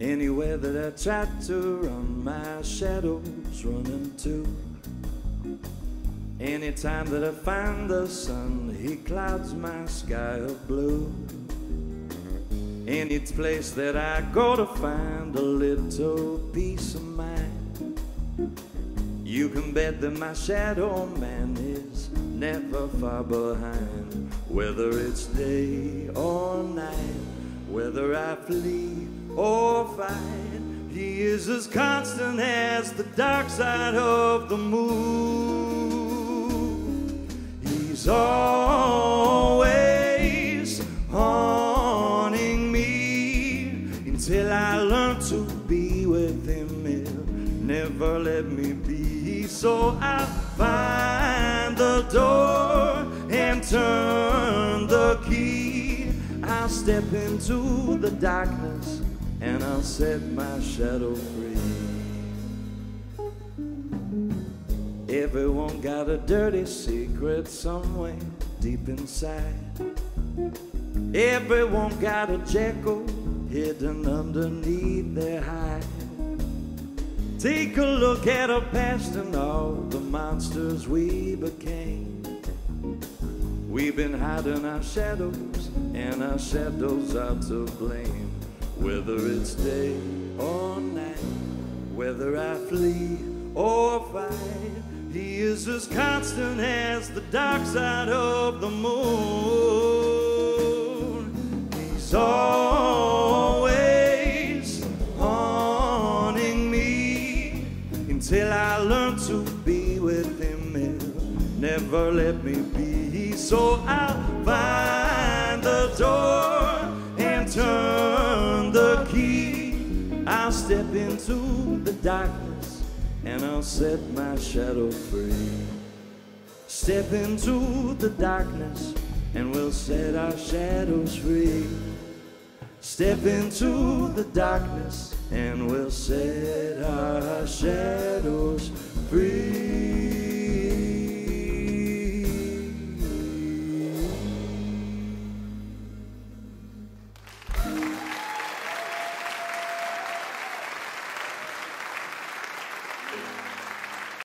And anywhere that I tried to run, my shadow's running too. Anytime that I find the sun, he clouds my sky of blue. And it's place that I go to find a little peace of mind. You can bet that my shadow man is never far behind. Whether it's day or night, whether I flee or fight, he is as constant as the dark side of the moon. He's always haunting me until I learn to be with him. He'll never let me be, so I find the door and turn the key. I'll step into the darkness and I'll set my shadow free. Everyone got a dirty secret somewhere deep inside. Everyone got a Jekyll hidden underneath their hide. Take a look at our past and all the monsters we became. We've been hiding our shadows, and our shadows are to blame. Whether it's day or night, whether I flee or fight, he is as constant as the dark side of the moon. He's always haunting me until I learn to be with him. He'll never let me be. So I'll find the door and turn the key. I'll step into the darkness and I'll set my shadow free. Step into the darkness and we'll set our shadows free. Step into the darkness and we'll set our shadows free.